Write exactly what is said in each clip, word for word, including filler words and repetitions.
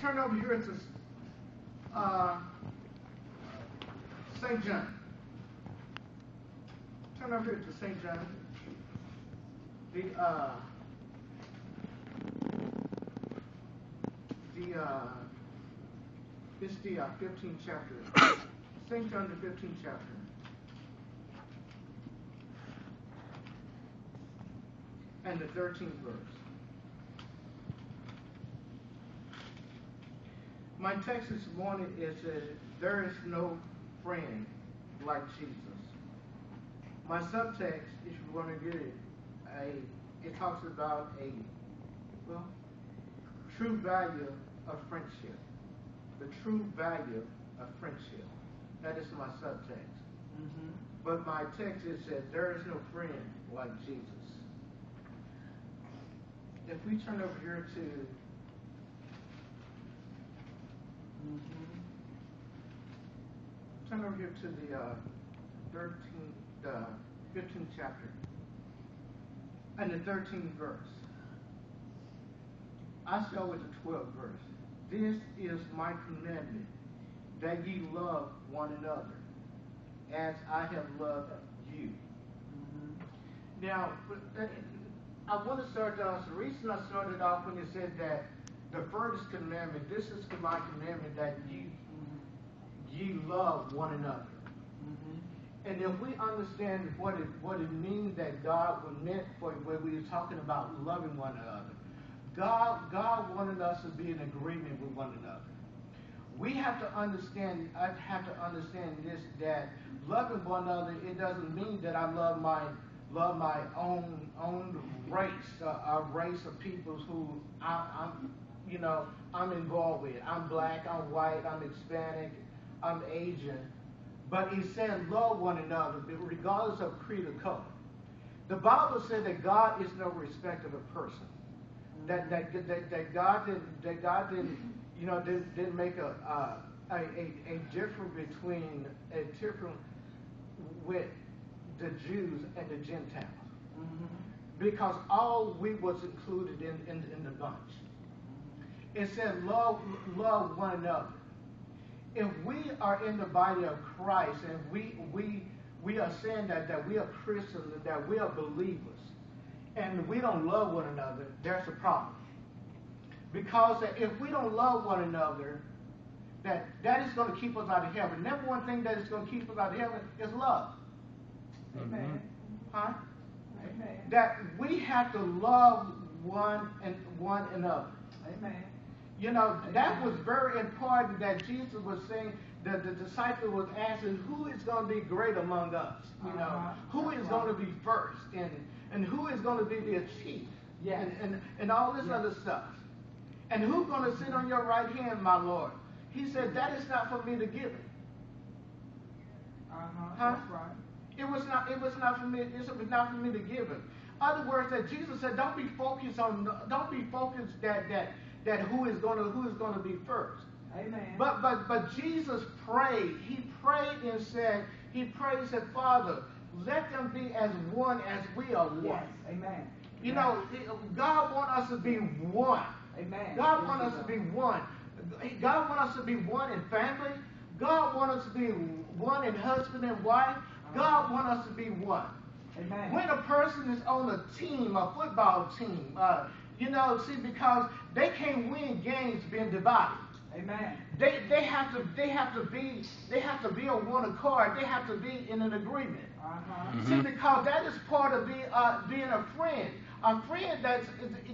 Turn over here to uh, Saint John. Turn over here to Saint John. The uh, the uh, it's the uh, fifteenth chapter. Saint John the fifteenth chapter. And the thirteenth verse. My text this morning is that there is no friend like Jesus. My subtext, if you want to get it, a, it talks about a well, true value of friendship. The true value of friendship. That is my subtext. Mm-hmm. But my text is that there is no friend like Jesus. If we turn over here to Mm-hmm. turn over here to the uh, thirteenth, uh, fifteenth chapter and the thirteenth verse. I start with the twelfth verse. This is my commandment, that ye love one another, as I have loved you. Mm-hmm. Now, I want to start off. The reason I started off when it said that. The first commandment, this is my commandment, that ye, ye love one another. Mm-hmm. And if we understand what it, what it means that God meant for when we were talking about loving one another, God, God wanted us to be in agreement with one another. We have to understand, I have to understand this, that loving one another, it doesn't mean that I love my love my own own race, uh, a race of people who I, I'm, you know, I'm involved with. I'm black, I'm white, I'm Hispanic, I'm Asian. But he said love one another regardless of creed or color. The Bible said that God is no respecter of person. That that, that that God didn't that God didn't you know didn't, didn't make a, uh, a a a difference between a different with the Jews and the Gentiles. Mm-hmm. Because all we was included in, in, in the bunch. It said, love, love one another. If we are in the body of Christ and we we we are saying that, that we are Christians, that we are believers, and we don't love one another, there's a problem. Because if we don't love one another, that, that is going to keep us out of heaven. Number one thing that is going to keep us out of heaven is love. Amen. Huh? Amen. That we have to love one and one another. Amen. You know, Amen. That was very important that Jesus was saying, that the disciple was asking, who is going to be great among us? You know, uh-huh. who is uh-huh. going to be first? And and who is going to be the chief? Yes. And, and, and all this yes. other stuff. And who's going to sit on your right hand, my Lord? He said, that is not for me to give it. Uh-huh. Huh? That's right. It was not. It was not for me. It was not for me to give it. Other words that Jesus said, don't be focused on. Don't be focused that that that who is going to who is going to be first. Amen. But but but Jesus prayed. He prayed and said. He prayed and said, Father, let them be as one as we are one. Yes. Amen. You Amen. know, God wants us to be one. Amen. God wants us to be one. God wants us to be one in family. God wants us to be one in husband and wife. God wants us to be one. Amen. When a person is on a team, a football team, uh, you know, see, because they can't win games being divided. Amen. They they have to they have to be they have to be on one accord. They have to be in an agreement. Uh-huh. Mm-hmm. See, because that is part of be, uh, being a friend, a friend that's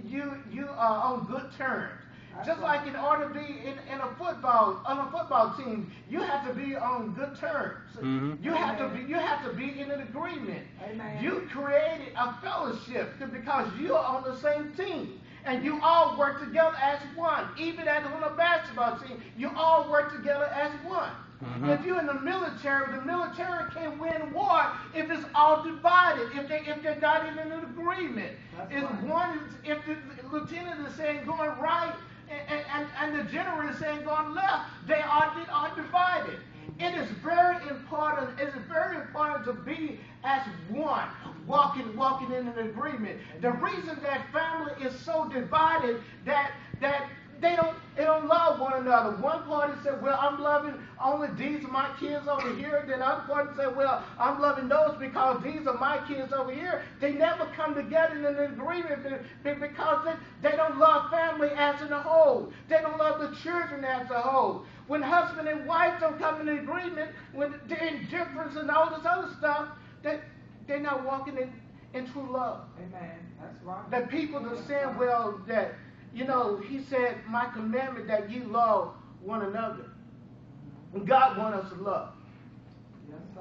you you are on good terms. That's Just right. like in order to be in, in a football on a football team, you have to be on good terms. Mm-hmm. You Amen. have to be you have to be in an agreement. Amen. You created a fellowship because you are on the same team and you all work together as one. Even as on a basketball team, you all work together as one. Mm-hmm. If you're in the military, the military can win war if it's all divided, if, they, if they're not in an agreement. That's if right. one is, if the lieutenant is saying going right, And, and, and the general is saying going left, they are, they are divided. It is very important, it is very important to be as one, walking, walking in an agreement. The reason that family is so divided that that they don't they don't love on the other. One party said, well, I'm loving only these are my kids over here. Then the other party said, well, I'm loving those because these are my kids over here. They never come together in an agreement because they, they don't love family as a whole. They don't love the children as a whole. When husband and wife don't come in agreement, when they're indifference and all this other stuff, they, they're not walking in, in true love. Amen. That's right. The people that saying, well, that, you know, he said, my commandment that ye love one another. And God wants us to love. Yes, sir.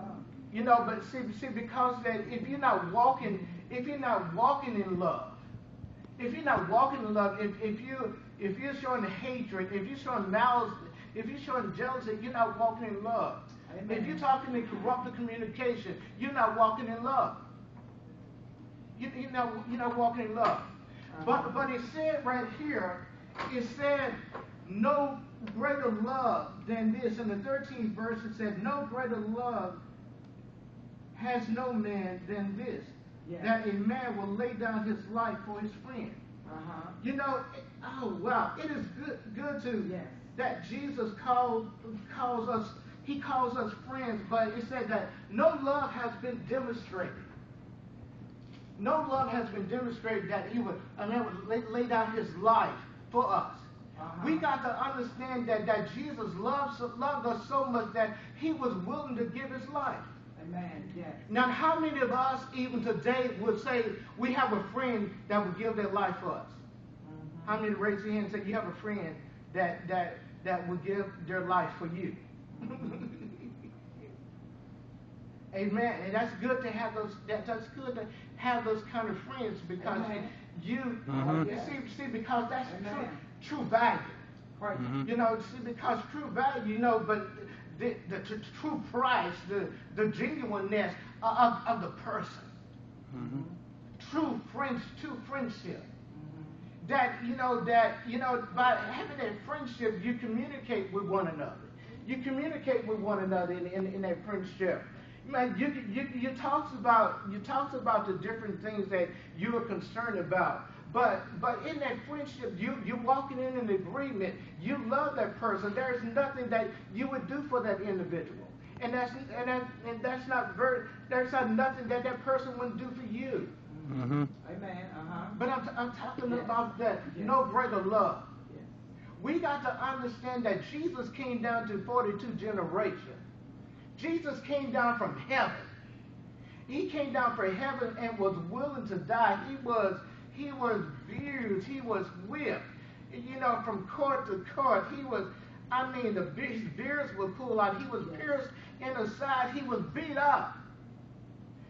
You know, but see, see, because that if you're not walking, if you're not walking in love, if you're not walking in love, if, if you if you're showing hatred, if you're showing malice, if you're showing jealousy, you're not walking in love. Amen. If you're talking in corrupt communication, you're not walking in love. You, you know, you're not walking in love. Uh-huh. But but it said right here, it said no greater love than this. In the thirteenth verse, it said no greater love has no man than this, yeah. that a man will lay down his life for his friend. Uh-huh. You know, it, oh wow, it is good good to yes. that Jesus called calls us. He calls us friends, but it said that no love has been demonstrated. No love has been demonstrated that he would, a man would lay, lay down his life for us. Uh-huh. We got to understand that, that Jesus loves, loved us so much that he was willing to give his life. Amen. Yes. Now, how many of us even today would say we have a friend that would give their life for us? Uh-huh. How many raise your hand and say you have a friend that, that, that would give their life for you? Amen. And that's good to have those. That, that's good to have those kind of friends because Amen. you, mm-hmm. you see, see, because that's true, true value, right? Mm-hmm. You know, see, because true value, you know, but the the, the t- true price, the the genuineness of, of, of the person, mm-hmm. true friends, true friendship. Mm-hmm. That you know that you know by having that friendship, you communicate with one another. You communicate with one another in in, in that friendship. Man, you, you, you talks about you talks about the different things that you are concerned about, but but in that friendship, you you're walking in an agreement. You love that person. There is nothing that you would do for that individual, and that's and that and that's not very. There's not nothing that that person wouldn't do for you. Mm-hmm. Amen. Uh-huh. But I'm t- I'm talking yes. about that yes. no greater love. Yes. We got to understand that Jesus came down to forty-two generations. Jesus came down from heaven. He came down from heaven and was willing to die. He was, he was viewed. He was whipped. You know, from court to court. He was, I mean, the beards would pull out. He was pierced in the side. He was beat up.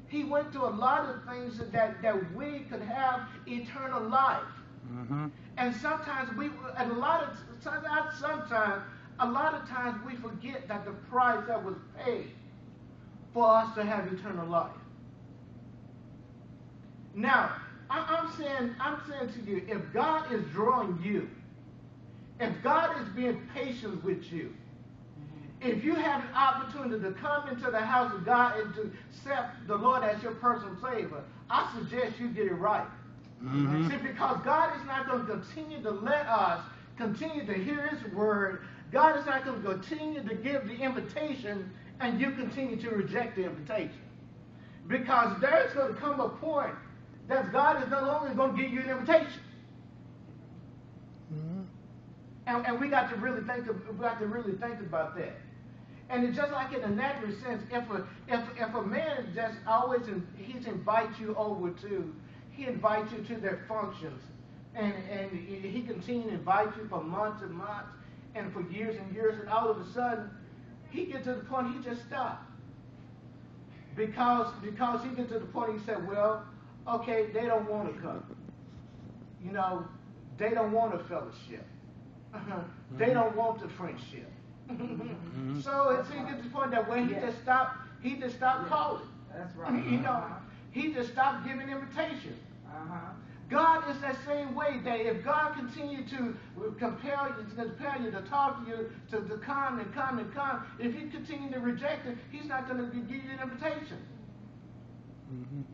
He went through a lot of things that, that we could have eternal life. Mm-hmm. And sometimes we, a lot of, sometimes, sometimes, a lot of times we forget that the price that was paid for us to have eternal life. Now, I'm saying, I'm saying to you, if God is drawing you, if God is being patient with you, if you have an opportunity to come into the house of God and to accept the Lord as your personal Savior, I suggest you get it right. Mm-hmm. See, because God is not going to continue to let us continue to hear His word. God is not going to continue to give the invitation and you continue to reject the invitation. Because there's going to come a point that God is no longer going to give you an invitation. Mm-hmm. And, and we got to really think of, we got to really think about that. And it's just like in a natural sense, if a if if a man just always in, he's invites you over to, he invites you to their functions, and and he continues to invite you for months and months. And for years and years, and all of a sudden, he gets to the point he just stopped. Because because he gets to the point he said, well, okay, they don't want to come. You know, they don't want a fellowship. Mm-hmm. They don't want the friendship. Mm-hmm. So it's, he gets to the point that when he yeah. just stopped, he just stopped yeah. calling. That's right. You know, uh-huh. he just stopped giving invitations. Uh-huh. God is that same way, that if God continues to compel you, to compel you, to talk to you, to, to come and come and come, if you continue to reject it, He's not going to give you an invitation. Mm-hmm.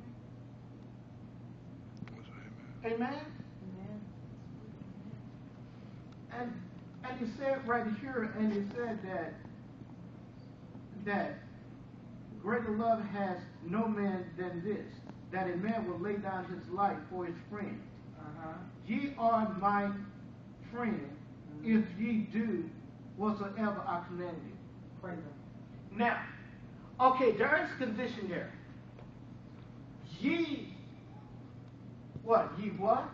Amen. Amen. Amen. And And you said right here, and you said that that greater love has no man than this, that a man will lay down his life for his friend. Uh-huh. Ye are my friend, mm-hmm. if ye do whatsoever I command you. Praise God. Now, okay, there is condition here. Ye, what? Ye what?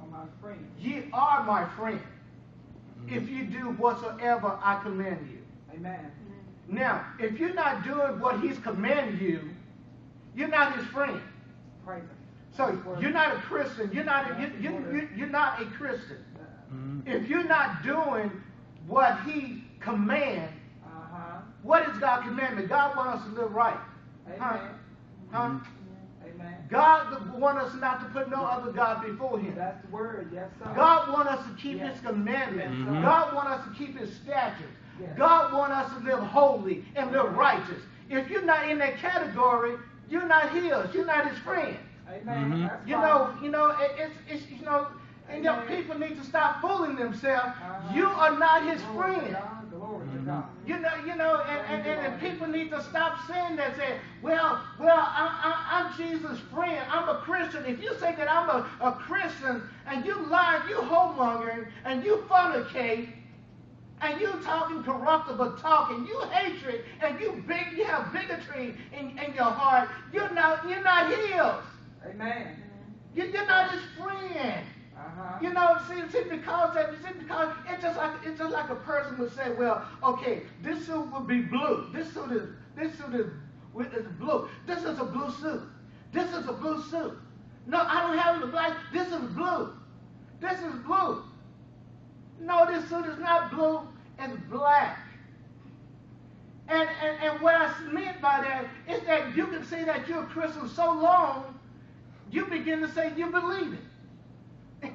Are my friend. Ye are my friend, mm-hmm. if you do whatsoever I command you. Amen. Mm-hmm. Now, if you're not doing what he's commanded you, you're not his friend. Praise God. So you're not a Christian. You're not a, you, you, you're not a Christian. Mm-hmm. If you're not doing what he commands, uh-huh. what is God's commandment? God wants us to live right. Amen. Huh? Huh? Amen. God wants us not to put no other God before him. That's the word. Yes, sir. God wants us to keep yes. his commandments. Mm-hmm. God wants us to keep his statutes. Yes. God wants us to live holy and live righteous. If you're not in that category, you're not his. You're not his friend. Amen. Mm-hmm. You know, you know, it, it's, it's, you know, and you know, people need to stop fooling themselves. Uh-huh. You are not his Glory friend. God. Glory mm-hmm. to God. You know, you know, and, and, and, and people need to stop saying that. Say, well, well, I, I, I'm Jesus' friend. I'm a Christian. If you say that I'm a, a Christian, and you lie, you homongering, and you fornicate, and you talking corruptible talking, you hatred, and you big, you have bigotry in, in your heart. You're not, you're not his. Amen. You, you're not his friend. Uh-huh. You know, see, see, because that, see, because it's just like it's just like a person would say, well, okay, this suit would be blue. This suit is this suit is, is blue. This is a blue suit. This is a blue suit. No, I don't have the black. This is blue. This is blue. No, this suit is not blue. It's black. And and and what I meant by that is that you can say that you're a Christian so long. You begin to say you believe it.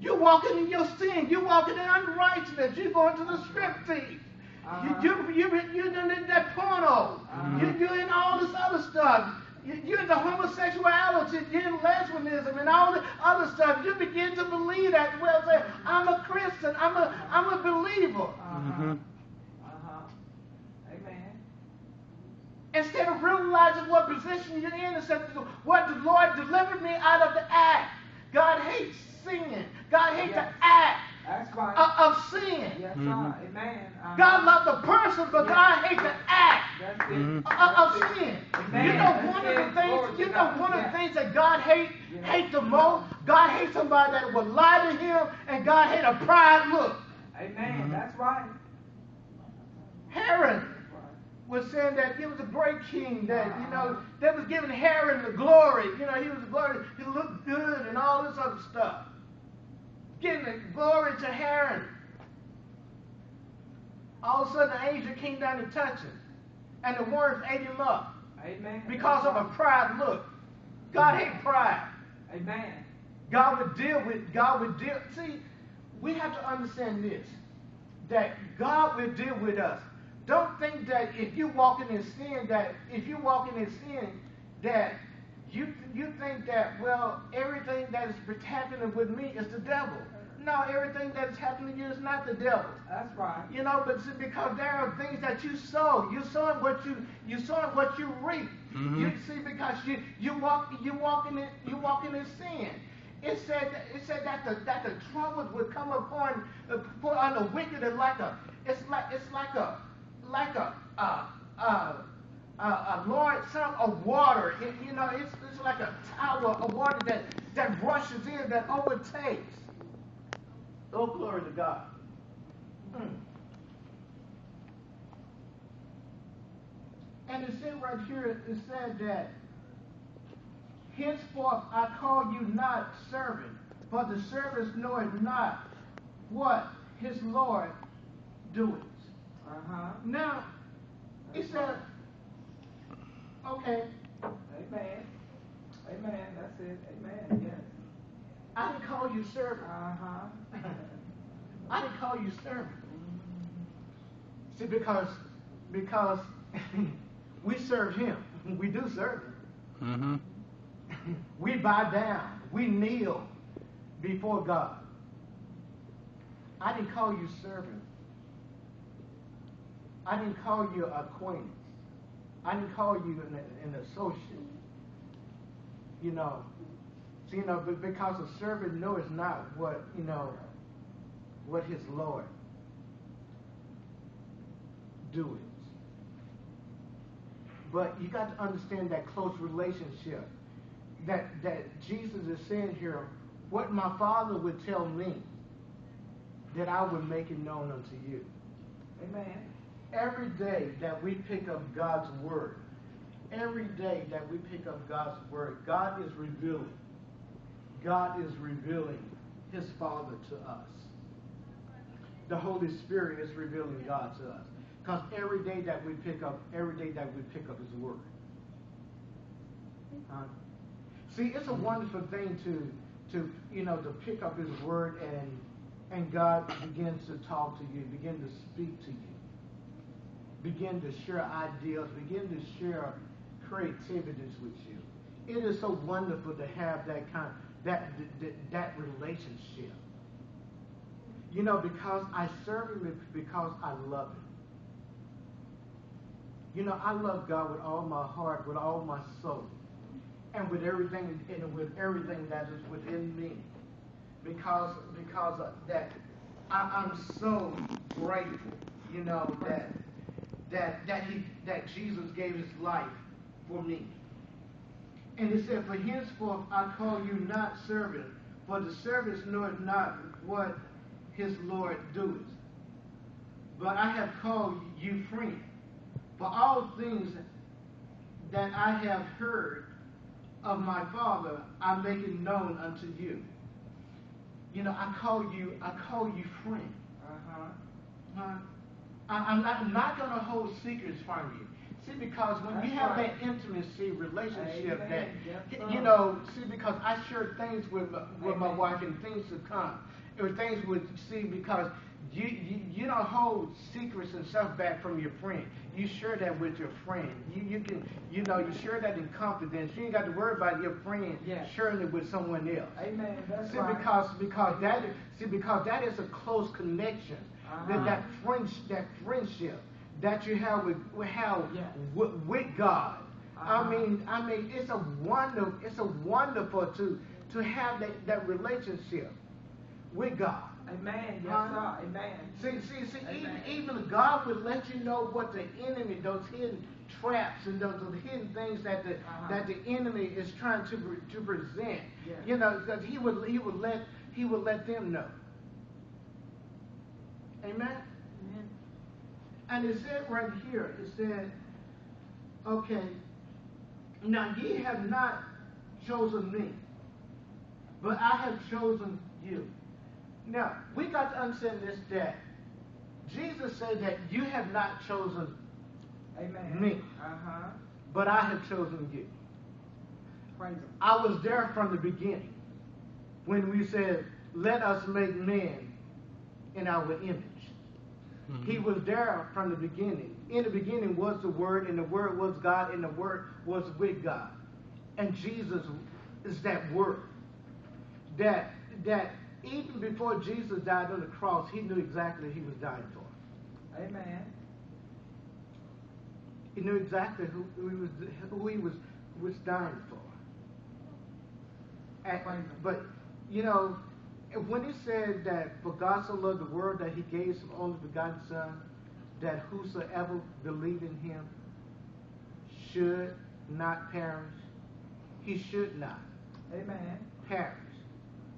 You're walking in your sin. You're walking in unrighteousness. You're going to the strip tease. Uh-huh. You're you, you, you in that porno. Uh-huh. You're doing all this other stuff. You, you're in the homosexuality. You're in lesbianism and all the other stuff. You begin to believe that. Well, say, I'm a Christian. I'm a, I'm a believer. Uh-huh. Instead of realizing what position you're in, instead of what the Lord delivered me out of the act. God hates sin. God hates yes. the act That's right. of, of sin. Yes, mm-hmm. Amen. Uh-huh. God loves the person, but yes. God hates the act That's it. Of, That's of it. Sin. Amen. You know one That's of the things. Lord, you know one yes. of the things that God hates yes. hate the most. God hates somebody that will lie to him, and God hates a pride look. Amen. Mm-hmm. That's right. Herod was saying that he was a great king, that, you know, that was giving Herod the glory. You know, he was the glory. He looked good and all this other stuff. Giving the glory to Herod. All of a sudden, an angel came down to touch him. And the worms ate him up. Amen. Because of a pride look. God hates pride. Amen. God would deal with, God would deal, see, we have to understand this, that God will deal with us. Don't think that if you're walking in sin, that if you're walking in sin, that you you think that, well, everything that is happening with me is the devil. No, everything that is happening to you is not the devil. That's right. You know, but because there are things that you sow, you sow what you you sow what you reap. Mm-hmm. You see, because you you walk you walking in you walking in sin. It said that, it said that the that the troubles would come upon upon the wicked and like a it's like it's like a like a uh, uh, uh, a large sum of water. It, you know, it's, it's like a tower of water that, that rushes in, that overtakes. Oh, glory to God. Mm. And it said right here, it said that, henceforth I call you not servant, for the servant knoweth not what his Lord doeth. Uh-huh. Now, he said, okay. Amen. Amen. That's it. Amen. Yes. I didn't call you servant. Uh-huh. I didn't call you servant. Mm-hmm. See, because because we serve him. We do serve him. Mm-hmm. We bow down. We kneel before God. I didn't call you servant. I didn't call you acquaintance. I didn't call you an, an associate. You know, so, you know, but because a servant knows not what, you know, what his Lord doeth. But you got to understand that close relationship that, that Jesus is saying here, what my Father would tell me, that I would make it known unto you. Amen. Every day that we pick up God's word, every day that we pick up God's word, God is revealing. God is revealing his Father to us. The Holy Spirit is revealing God to us. Because every day that we pick up, every day that we pick up his word. Huh? See, it's a wonderful thing to to you know to pick up his word and and God begins to talk to you, begin to speak to you. Begin to share ideas, begin to share creativities with you. It is so wonderful to have that kind, that, that, that relationship. You know, because I serve him because I love him. You know, I love God with all my heart, with all my soul, and with everything, and with everything that is within me. Because, because of that, I, I'm so grateful, you know, that That, that, he, that Jesus gave his life for me. And it said, for henceforth I call you not servant, for the servant knoweth not what his Lord doeth. But I have called you friend. For all things that I have heard of my Father, I make it known unto you. You know, I call you, I call you friend. Uh-huh. Uh-huh. I'm not, I'm not going to hold secrets from you. See, because when That's you have right. that intimacy relationship, Amen. that, yes, you know, see, because I share things with my, with my wife and things to come. Or things with, see, because you, you, you don't hold secrets and stuff back from your friend. You share that with your friend. You you can, you know, you share that in confidence. You ain't got to worry about your friend yes. sharing it with someone else. Amen. That's see, right. because, because that, see, because that is a close connection. Uh-huh. That that, friend, that friendship that you have with, have yes. with, with God. Uh-huh. I mean, I mean, it's a wonderful, it's a wonderful to to have that, that relationship with God. Amen. Yes, uh, Amen. See, see, see. Amen. Even, even God would let you know what the enemy, those hidden traps and those hidden things that the uh-huh. that the enemy is trying to to present. Yes. You know, because he would he would let he would let them know. Amen? Amen. And it said right here, it said, okay, now ye have not chosen me, but I have chosen you. Now, we got to understand this, that Jesus said that you have not chosen Amen. me, uh-huh. but I have chosen you. Praise I was there from the beginning when we said, let us make man in our image. Mm-hmm. He was there from the beginning. In the beginning was the Word, and the Word was God, and the Word was with God. And Jesus is that Word. That that even before Jesus died on the cross, he knew exactly he was dying for. Amen. He knew exactly who, who he was who he was was dying for. And, but you know, when he said that for God so loved the world that he gave his only begotten son, that whosoever believed in him should not perish, he should not Amen. perish,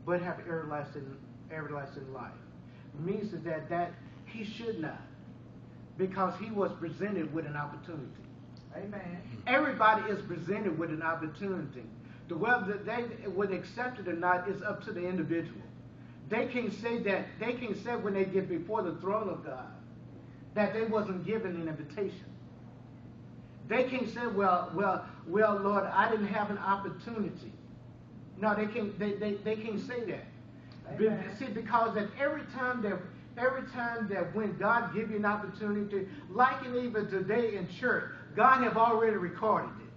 but have everlasting, everlasting life. Means that, that he should not, because he was presented with an opportunity. Amen. Everybody is presented with an opportunity. The whether they would accept it or not is up to the individual. They can say that they can say when they get before the throne of God that they wasn't given an invitation. They can say, well, well, well, Lord, I didn't have an opportunity. No, they can't. They they, they can't say that. Be, see, because that every time that every time that when God gives you an opportunity, like and even today in church, God have already recorded it.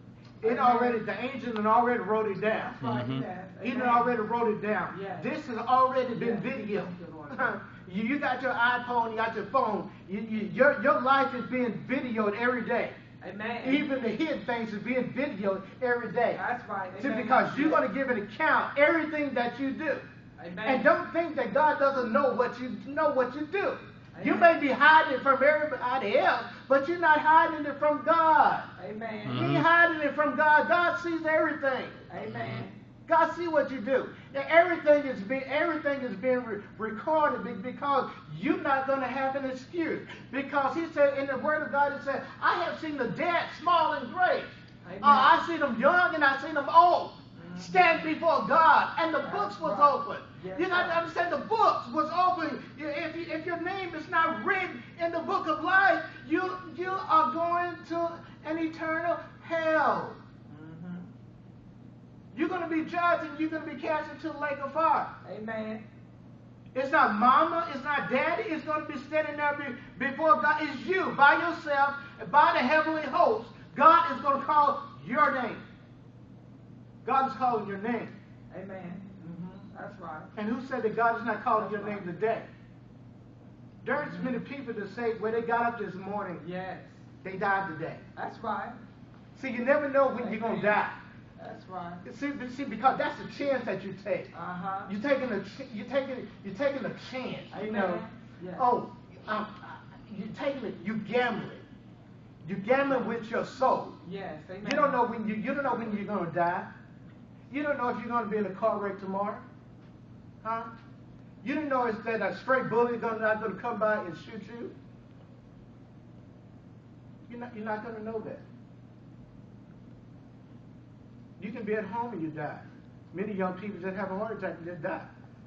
It already, the angel had already wrote it down. Mm-hmm. He had already wrote it down. Yes. This has already been yes. videoed. You, you got your iPhone, you got your phone. You, you, your, your life is being videoed every day. Amen. Even the hidden things is being videoed every day. That's right. See, because you're going to give an account everything that you do. Amen. And don't think that God doesn't know what you know what you do. Amen. You may be hiding it from everybody else, but you're not hiding it from God. Amen. Mm-hmm. He hiding it from God. God sees everything. Amen. God sees what you do. Now, everything is being everything is being re recorded because you're not going to have an excuse. Because He said in the Word of God, He said, "I have seen the dead, small and great. Uh, I see them young and I see them old." Stand before God, and the That's books was right. open. Yes, you got to understand the books was open. If, you, if your name is not written in the book of life, you you are going to an eternal hell. Mm-hmm. You're going to be judged, and you're going to be cast into the lake of fire. Amen. It's not mama, it's not daddy. It's going to be standing there before God. It's you by yourself, by the heavenly host. God is going to call your name. God is calling your name. Amen. Mm-hmm. That's right. And who said that God is not calling That's your right. name today? There's mm-hmm. many people that say, well, they got up this morning. Yes. They died today. That's right. See, you never know when Amen. You're going to die. That's right. See, see, because that's the chance that you take. Uh-huh. You're taking a, you're taking, you're taking a chance. Amen. You know, yes. oh, I'm, you're taking it, you're gambling. You're gambling with your soul. Yes. Amen. You don't know when you, you don't know when you're going to die. You don't know if you're going to be in a car wreck tomorrow. Huh? You don't know if that a stray bullet is not going to come by and shoot you. You're not, you're not going to know that. You can be at home and you die. Many young people just have a heart attack and just die.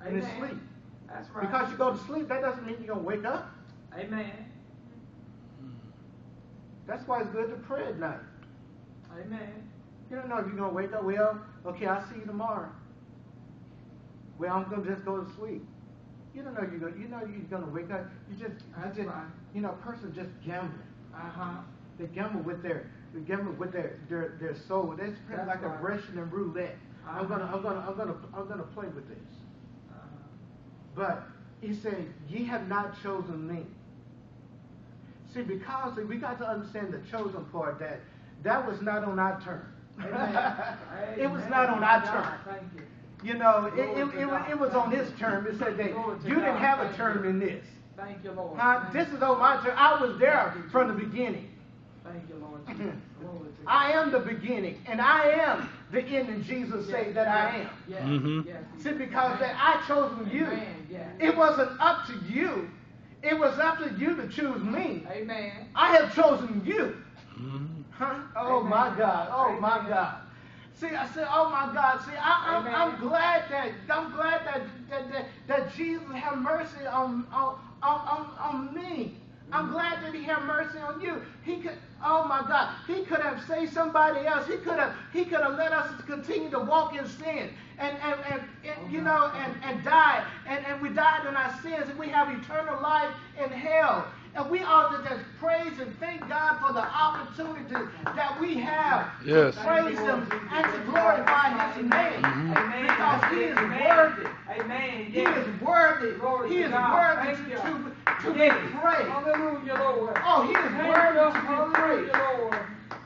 Amen. And they sleep. That's right. Because you go to sleep, that doesn't mean you're going to wake up. Amen. That's why it's good to pray at night. Amen. You don't know if you're going to wake up. Well, okay, I'll see you tomorrow. Well, I'm going to just go to sleep. You don't know you're going to, you know you're going to wake up. You just, I just right. you know, a person just gambling. Uh-huh. They gamble with their, they gamble with their, their, their soul. That's pretty That's like right. a Russian roulette. Uh-huh. I'm going to, I'm going to, I'm going to, I'm going to play with this. Uh-huh. But he said, ye have not chosen me. See, because we got to understand the chosen part that that was not on our terms. It was not on our term. You know, it, it, it, it was on his term. It said that you didn't have a term in this. Thank you, Lord. This is on my term. I was there from the beginning. Thank you, Lord. I am the beginning, and I am the end, and Jesus said that I am. See, because that I chose you. It wasn't up to you. It was up to you to choose me. Amen. I have chosen you. Huh? Oh Amen. My God! Oh Amen. My God! See, I said, oh my God! See, I, I'm, I'm glad that I'm glad that that, that, that Jesus had mercy on on on, on me. Mm-hmm. I'm glad that He had mercy on you. He could, oh my God! He could have saved somebody else. He could have He could have let us continue to walk in sin and and and, and oh you know and and die and and we died in our sins and we have eternal life in hell. And we ought to just praise and thank God for the opportunity that we have yes. to praise Him and to glorify His name. Mm-hmm. Amen. Because He is worthy. Amen. Yes. He is worthy. Glory he is God. Worthy thank to, to, to yes. be praised. Hallelujah, Lord. Oh, He is thank worthy you, to be praised. Hallelujah, Lord.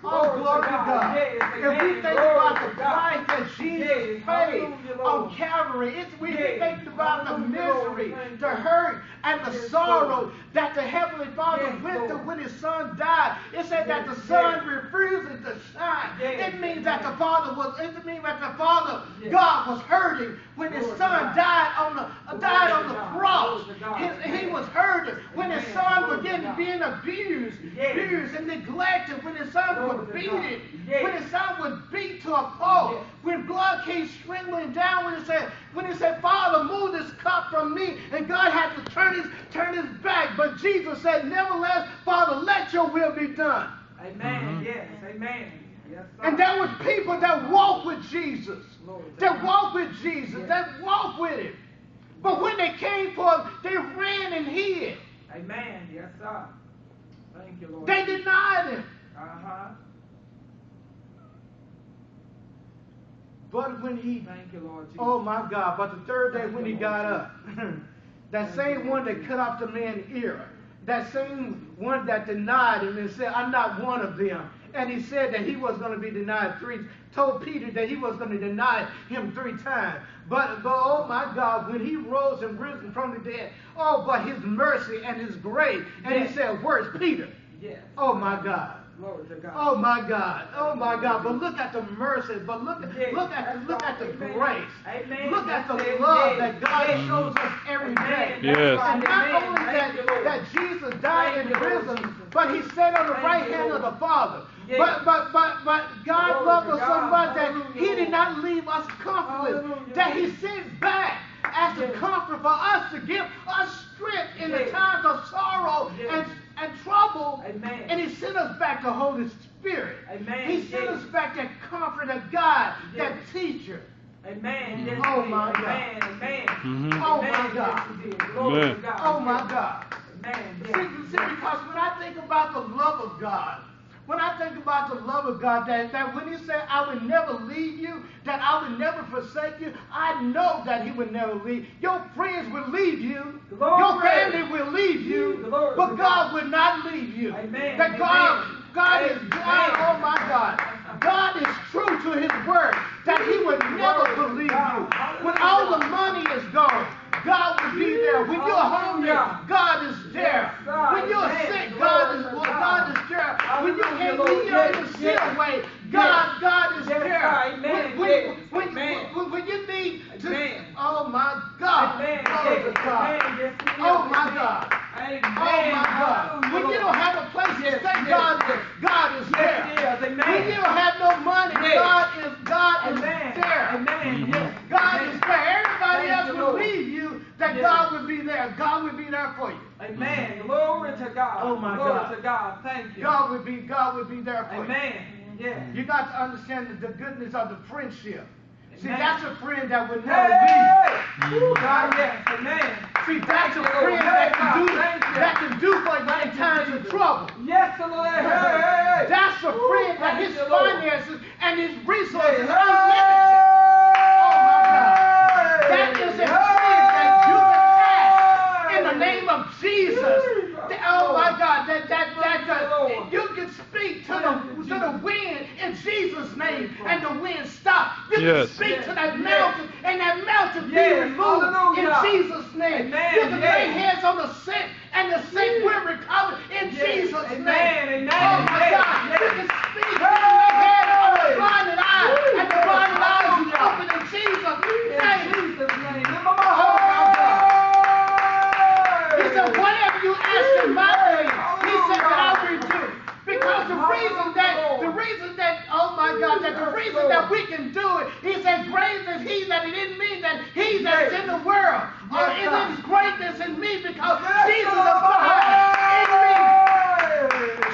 Oh, glory to God. God. Yes. If we think Lord about the price that Jesus yes. paid on Calvary, it's we yes. think about the misery, the hurt, and the yes. sorrow that the heavenly Father yes. went through when His Son died. It said yes. that the Son yes. refuses to shine. Yes. It means that the Father was. It means that the Father, yes. God, was hurting when Lord His Son God. died on the uh, died on the God. cross. His, he was hurting Amen. When His Son Lord was getting, being abused, yes. abused and neglected. When His Son Lord was beaten. Yes. When His Son was beat to a pulp. Yes. When blood came streaming down. When it said, when it said, Father, move this cup from me, and God had to turn His turn His back. But Jesus said, nevertheless, Father, let your will be done. Amen. Mm-hmm. Yes. Amen. Yes, and there was people that walked with Jesus. Lord, that walked with Jesus. Yes. That walked with Him. But when they came for Him, they ran and hid. Amen. Yes, sir. Thank you, Lord. They denied Him. Uh-huh. But when He, thank you, Lord Jesus. Oh my God, but the third day thank when He Lord got Jesus. Up, That same one that cut off the man's ear. That same one that denied him and said, I'm not one of them. And he said that he was going to be denied three, told Peter that he was going to deny him three times. But, but oh my God, when he rose and risen from the dead, oh, but his mercy and his grace. And yes. He said, where's Peter? Yes. Oh my God. Glory to God. Oh my God. Oh my God. But look at the mercy. But look at yes. look at look at the Amen. grace. Amen. Look at the Amen. love that God Amen. shows us every day. Yes. And not Amen. only that, that Jesus died Thank and risen, Lord. but he sat on the Thank right hand Lord. of the Father. Yes. But but but but God Glory loved us God. so much that Hallelujah. he did not leave us comfortless. Hallelujah. That he sent back as yes. a comfort for us to give us strength in yes. the times of sorrow yes. and and trouble, Amen. and he sent us back the Holy Spirit. Amen. He sent yes. us back that comfort of God, yes. that teacher. Amen. Yes. Oh my Amen. God. Amen. Mm-hmm. Oh Amen. my God. Glory Amen. to God. Oh my God. Amen. Yes. See, see, because when I think about the love of God, when I think about the love of God, that, that when he said, I would never leave you, that I would never forsake you, I know that he would never leave. Your friends will leave you. Glory. Your family will leave you. Glory. But God will not leave you. Amen. That God, Amen. God Amen. is God. Amen. Oh, my God. God is true to his word, that he would never believe you. When all the money is gone, God will be there. When you're hungry, God is there. When you're sick, God is God is there. When you can't be able to see a way, God, God is there. When, when, when, when, when you need to, oh my God, oh God, oh my God, oh my God. When you don't have a place to stay, God, God is there. When you don't have no money, God is God is there. God is there. Everybody else will leave you. That yes. God would be there. God would be there for you. Amen. Mm-hmm. Glory to God. Oh my Glory God. Glory to God. Thank you. God would be. God would be there for Amen. you. Amen. Yes. You got to understand the, the goodness of the friendship. Amen. See, that's a friend that would never leave. Hey! Ooh, God, yes. Amen. See, that's a friend that can do that can do for you in times of trouble. Yes, the Lord. Hey! That's a friend Ooh, that his finances Lord. and his resources hey! are unlimited. Oh my God. That is a name of Jesus. Oh my God, that that that, that you can speak to the to the wind in Jesus' name, and the wind stop. You yes. can speak yes. to that mountain, yes. and that mountain yes. be removed in Jesus' name. Amen. You can yes. lay hands on the sick, and the sick yes. will recover in yes. Jesus' Amen. name. Amen. Oh my God, yes. you can speak to the hand on the blinded eyes, and the blinded eyes will open in Jesus' name. In Jesus' name. Oh my God. He said, whatever you ask in my name, he said that I will do. Because the reason that, the reason that, oh my God, that the reason that we can do it, he said, great is he that it didn't mean that he that is in the world, or it is greatness in me because Jesus abides in me.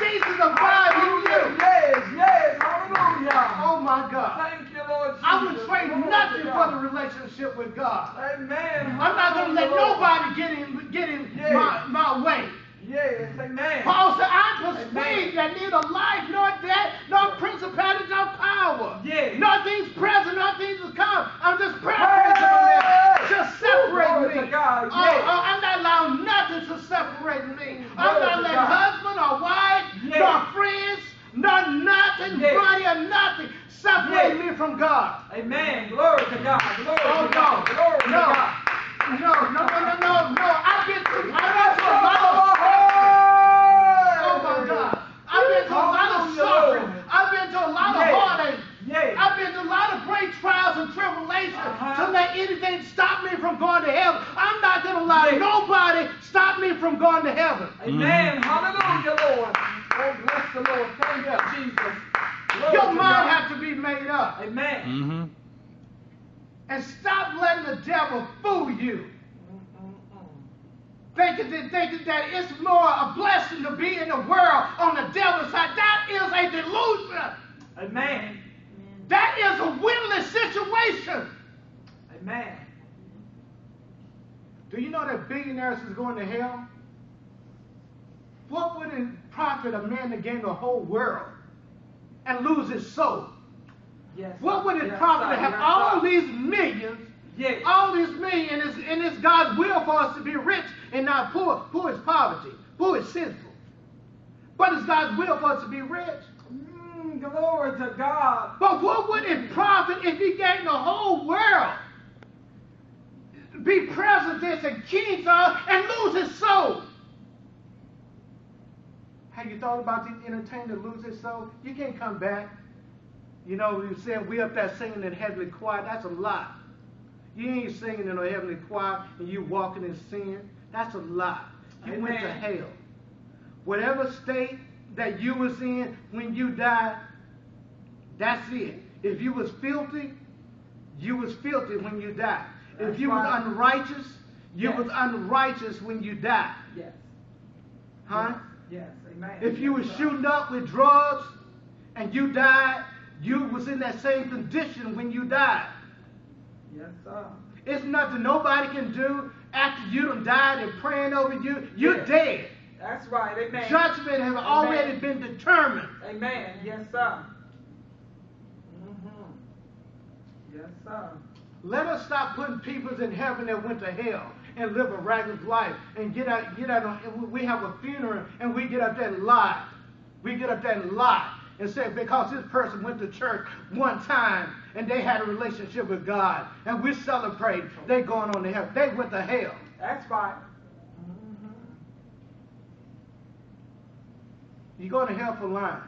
Jesus abides in you. Yes, yes, hallelujah. Oh my God. Thank you, Lord Jesus. I would trade nothing for the relationship with God. Amen. I'm not going to let nobody get in, get in yes. my, my way. Yes, amen. Paul said, I perceive that neither life nor death, nor principality nor power, yes. nor things present, nor things to come. I'm just praying to hey. just separate Glory me. To God. Oh, yes. oh, I'm not allowing nothing to separate me. Glory I'm not letting God. husband or wife, yes. nor friends, nor nothing, yes. body or nothing. Separate yes. me from God. Amen. Glory to God. Glory oh, to God. No. Glory no. to God. No, no, no, no, no, no. I've been through a lot of suffering. Oh, my God. I've been through a lot of suffering. I've been through a lot of heartache. I've been through a lot of great trials and tribulations uh-huh. to let anything stop me from going to heaven. I'm not going to allow yes. nobody stop me from going to heaven. Amen. Mm-hmm. Hallelujah, Lord. Oh, bless the Lord. Thank you, Jesus. Lord, your mind has to be made up. Amen. Mm-hmm. And stop letting the devil fool you. Thinking that, thinking that it's more a blessing to be in the world on the devil's side. That is a delusion. Amen. That is a winless situation. Amen. Do you know that billionaires is going to hell? What would it profit a man to gain the whole world and lose his soul? Yes, what would it yes, profit to have yes, all God. these millions Yes. All is me, and it's, and it's God's will for us to be rich and not poor. Poor is poverty. Poor is sinful. But it's God's will for us to be rich. Mm, glory to God. But what would it profit if he gained the whole world, be presidents and kings of, and lose his soul? Have you thought about the entertainer lose his soul? You can't come back. You know, we said we up there singing in heavenly choir. That's a lie. You ain't singing in a heavenly choir and you walking in sin. That's a lie. You Amen. Went to hell. Whatever state that you was in when you died, that's it. If you was filthy, you was filthy when you died. That's if you right. was unrighteous, you yes. was unrighteous when you died. Yes. Huh? Yes. Amen. If you was shooting up with drugs and you died, you was in that same condition when you died. Yes, sir. It's nothing nobody can do after you done died and praying over you. You're yes. dead. That's right. Amen. Judgment has Amen. Already been determined. Amen. Yes, sir. Mm-hmm. Yes, sir. Let us stop putting people in heaven that went to hell and live a ragged life and get out, get out, and we have a funeral and we get up there and lie. We get up there and lie and say, because this person went to church one time and they had a relationship with God and we celebrate, they going on to hell. They went to hell. That's right. Mm-hmm. You're going to hell for lying.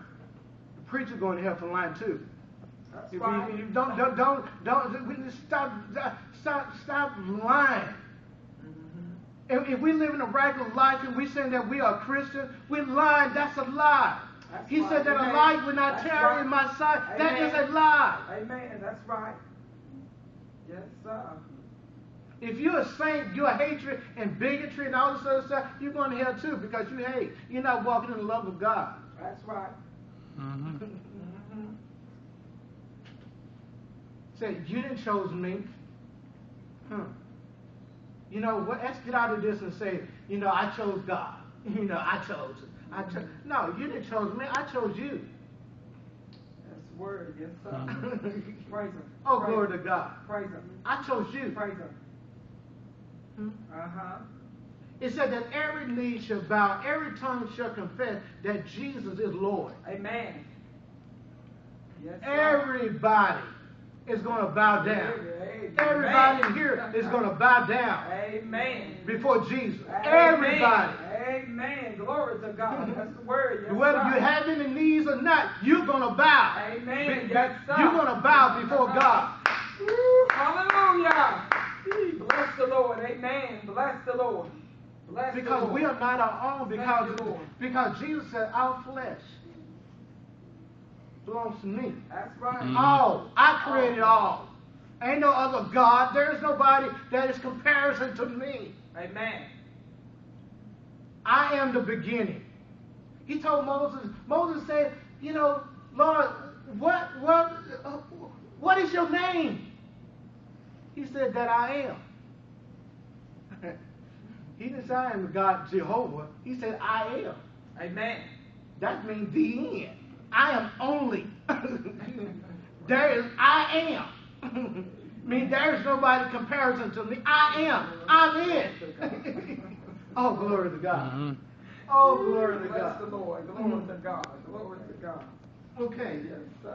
The preacher going to hell for lying too. That's if right. you, you don't, don't, don't, don't, stop, stop, stop lying. Mm-hmm. if, if we live in a regular life and we saying that we are Christian, we're lying. That's a lie. That's he right. said that Amen. A lie would not tarry right. in my sight. Amen. That is a lie. Amen. That's right. Yes, sir. If you're a saint, your hatred and bigotry and all this other stuff, you're going to hell too because you hate. You're not walking in the love of God. That's right. Mm-hmm. Said, you didn't chose me. Huh. You know what? Let's get out of this and say, you know, I chose God. You know, I chose. I chose. No, you didn't chose me. I chose you. That's the word. Yes, sir. Praise him. Oh, Praise glory him. To God. Praise him. I chose you. Praise him. Hmm? Uh-huh. It said that every knee shall bow, every tongue shall confess that Jesus is Lord. Amen. Yes, sir. Everybody is going to bow down. Amen. Everybody in here is going to bow down. Amen. Before Jesus. Amen. Everybody. Amen. Glory to God. That's the word. Yes, whether God. You have any knees or not, you're going to bow. Amen. Yes, you're going to bow before yes, God. Woo. Hallelujah. Bless the Lord. Amen. Bless the Lord. Bless because the Lord. We are not our own. Because, because Jesus said our flesh belongs to me. That's right. Mm-hmm. All. I created all. Ain't no other God. There is nobody that is comparison to me. Amen. I am the beginning. He told Moses, Moses said, you know, Lord, what, what, what is your name? He said that I am. He didn't say I am God Jehovah. He said I am. Amen. That means the end. I am only. There is I am. I mean, there is nobody comparison to me. I am. I'm it. Oh, glory to God. Mm-hmm. Oh, glory to God. Bless the Lord. Glory mm-hmm. to God. Glory to God. Okay. Yes, sir.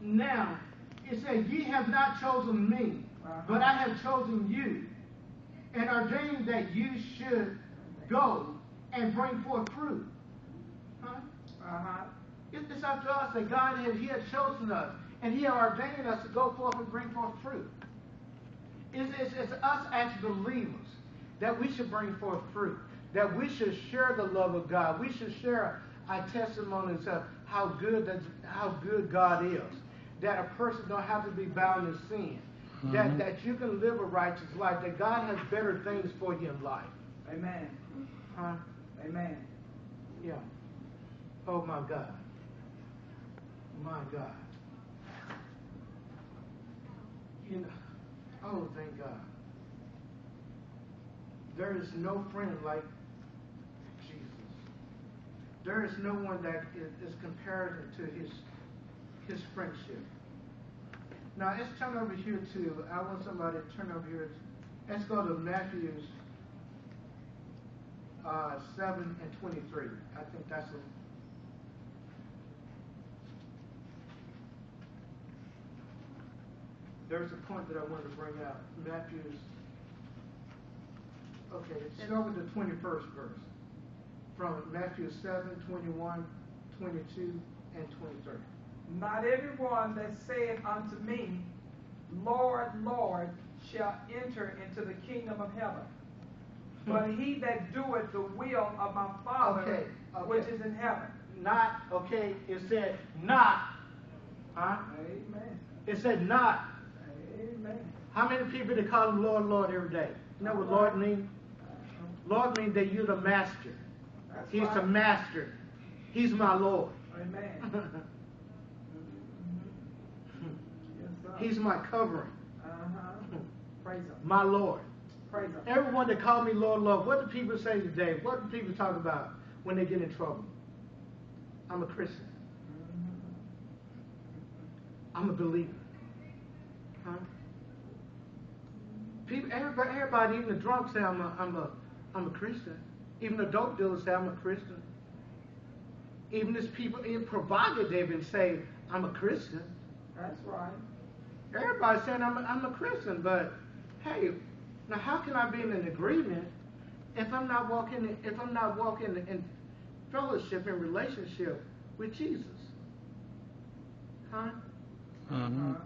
Now, it says, ye have not chosen me, uh-huh. but I have chosen you, and ordained that you should go and bring forth fruit. Huh? Uh-huh. It's up to us that God has, he has chosen us and he has ordained us to go forth and bring forth fruit. It's, it's, it's us as believers that we should bring forth fruit, that we should share the love of God. We should share our testimonies of how good, that, how good God is, that a person don't have to be bound in sin, mm-hmm. that, that you can live a righteous life, that God has better things for you in life. Amen. Huh? Amen. Yeah. Oh, my God. My God. You know, oh, thank God. There is no friend like Jesus. There is no one that is, is comparative to his, his friendship. Now let's turn over here to, I want somebody to turn over here. Let's go to Matthew uh, seven and twenty-three. I think that's a There's a point that I wanted to bring out. Matthew's. Okay, it's over the twenty-first verse. From Matthew seven, twenty-one, twenty-two, and twenty-three. Not everyone that saith unto me, Lord, Lord, shall enter into the kingdom of heaven, but he that doeth the will of my Father, okay, okay. which is in heaven. Not, okay, it said not. Huh? Amen. It said not. Amen. How many people that call him Lord, Lord every day? You know what Lord means? Lord means that you're the master. That's He's right. the master. He's my Lord. Amen. He's my covering. Uh-huh. Praise him. My Lord. Praise him. Everyone that called me Lord, Lord, what do people say today? What do people talk about when they get in trouble? I'm a Christian. Mm-hmm. I'm a believer. Huh? People, everybody, everybody, even the drunk say I'm a, I'm a, I'm a Christian. Even the dope dealers say I'm a Christian. Even these people, even provided they've been saved, I'm a Christian. That's right. Everybody's saying I'm a, I'm a Christian, but hey, now how can I be in an agreement if I'm not walking if I'm not walking in fellowship and relationship with Jesus? Huh? Mm-hmm. uh,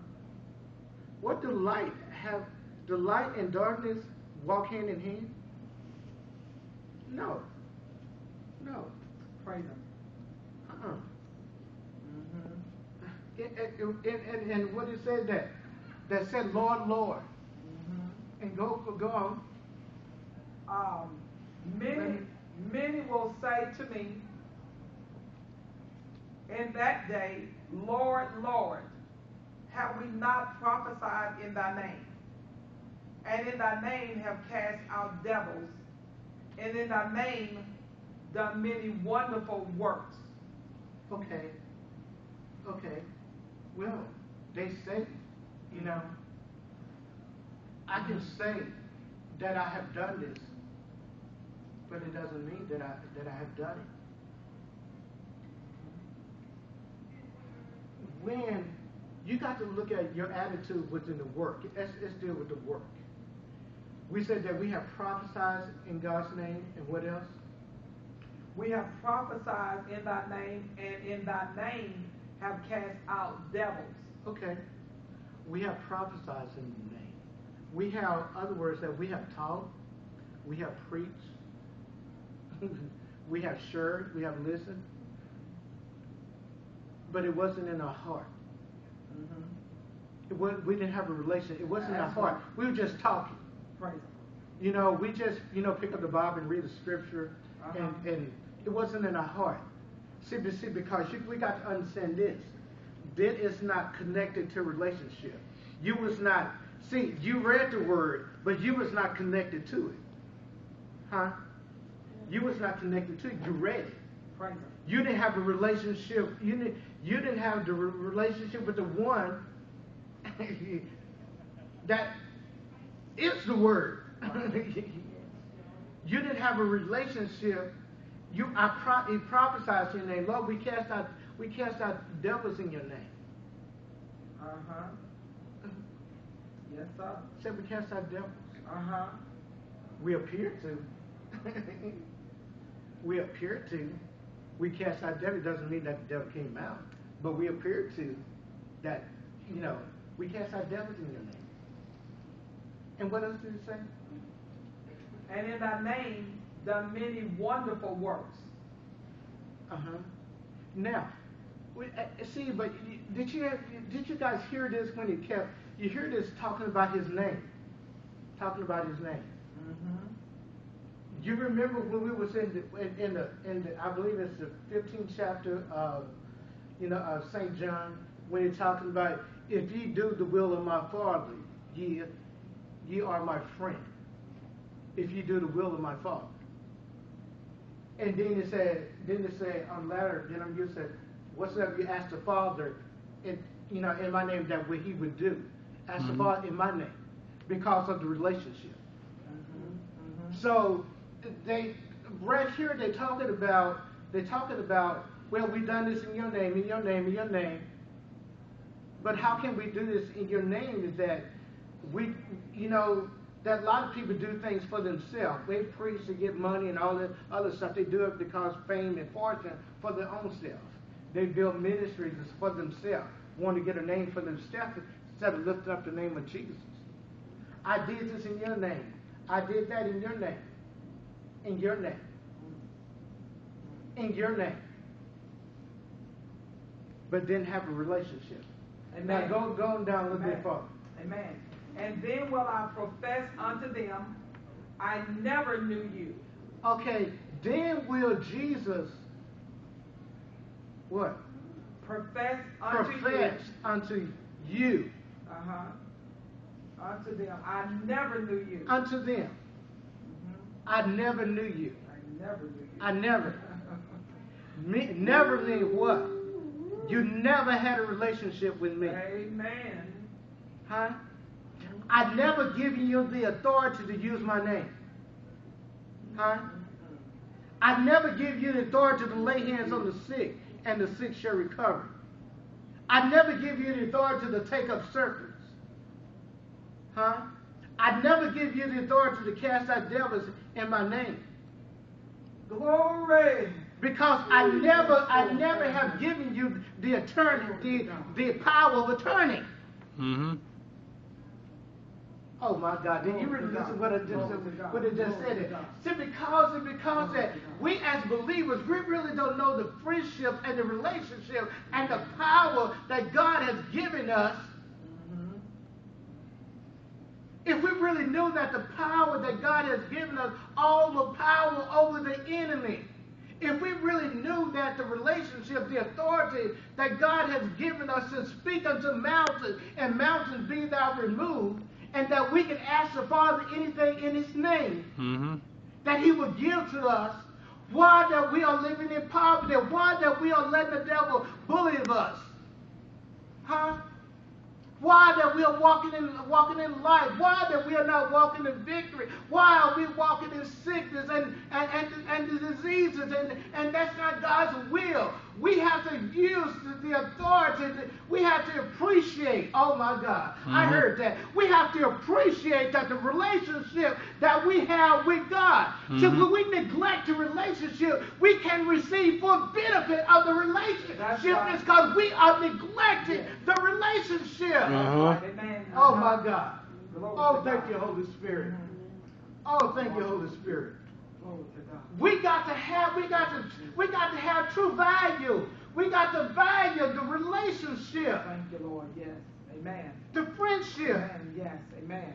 what do light have? Do light and darkness walk hand in hand? No. No. Praise him. Uh-uh. It, it, it, it, and, and what it said that? That said, Lord, Lord. Mm-hmm. And go for God. Um, many, Amen. many will say to me in that day, Lord, Lord, have we not prophesied in thy name? And in thy name have cast out devils, and in thy name done many wonderful works. Okay. Okay. Well, they say, you know, I can say that I have done this, but it doesn't mean that I that I have done it. When you got to look at your attitude within the work, let's, let's deal with the work. We said that we have prophesied in God's name, and what else? We have prophesied in thy name, and in thy name have cast out devils. Okay. We have prophesied in the name. We have, other words, that we have taught, we have preached, we have shared, we have listened, but it wasn't in our heart. Mm-hmm. It was, we didn't have a relationship. It wasn't in our heart. We were just talking. Right. You know, we just, you know, pick up the Bible and read the scripture, uh-huh. and, and it wasn't in our heart. See, see, because you, we got to understand this. That is not connected to relationship. You was not, see, you read the word, but you was not connected to it. Huh? You was not connected to it. You read it. Right. You didn't have a relationship. You didn't, you didn't have the re relationship with the one that is the word. You didn't have a relationship. You, I pro he prophesied in your name, Lord. We cast out, we cast out devils in your name. Uh huh. Yes, sir. Said we cast out devils. Uh huh. We appear to. we appear to. We cast out devils. Doesn't mean that the devil came out, but we appear to. That, you know, we cast out devils in your name. And what else did it say? And in thy name done many wonderful works. Uh-huh. Now, we, uh, see, but you, did you have, did you guys hear this when it kept, you hear this talking about his name. Talking about his name. Mm-hmm. You remember when we was in the, in, in the, in the, I believe it's the fifteenth chapter of, you know, of Saint John, when it's talking about, if ye do the will of my Father, ye, ye are my friend. If ye do the will of my Father. And then it said, then it said on the latter, then I'm you said, whatsoever you ask the Father in you know, in my name that what he would do. Ask mm-hmm. the Father in my name because of the relationship. Mm-hmm. Mm-hmm. So they right here they talking about they talking about well we done this in your name, in your name, in your name. But how can we do this in your name is that we you know that a lot of people do things for themselves. They preach to get money and all that other stuff. They do it because fame and fortune for their own self. They build ministries for themselves. Want to get a name for themselves instead of lifting up the name of Jesus. I did this in your name. I did that in your name. In your name. In your name. But then have a relationship. Amen. Now go, go down a little Amen. Bit further. Amen. And then will I profess unto them, I never knew you. Okay, then will Jesus, what? Profess unto you. Profess unto you. Uh-huh. Unto them, I never knew you. Unto them, mm-hmm. I never knew you. I never knew you. I never. me, never knew what? You never had a relationship with me. Amen. Huh? I've never given you the authority to use my name. Huh? I never give you the authority to lay hands on the sick and the sick shall recover. I never give you the authority to take up serpents. Huh? I never give you the authority to cast out devils in my name. Glory! Because I never, I never have given you the attorney, the, the power of attorney. Mm-hmm. Oh my God! Did you really listen to what I just what I just said? It see because and because that we as believers we really don't know the friendship and the relationship and the power that God has given us. Mm-hmm. If we really knew that the power that God has given us, all the power over the enemy. If we really knew that the relationship, the authority that God has given us to speak unto mountains and mountains be thou removed. And that we can ask the Father anything in His name mm-hmm. that He will give to us. Why that we are living in poverty? Why that we are letting the devil bully us? Huh? Why that we are walking in walking in life? Why that we are not walking in victory? Why are we walking in sickness and and and, and the diseases and and that's not God's will. We have to use the, the authority. We have to appreciate. Oh my God, mm-hmm. I heard that. We have to appreciate that the relationship that we have with God. Mm-hmm. So when we neglect the relationship, we can receive full benefit of the relationship. That's right. Because we are neglecting yeah. the relationship. Uh-huh. Oh my God. Oh thank you Holy Spirit. Oh thank you Holy Spirit. We got to have we got to we got to have true value. We got to value the relationship. Thank you Lord. Yes. Amen. The friendship. Amen. Yes. Amen.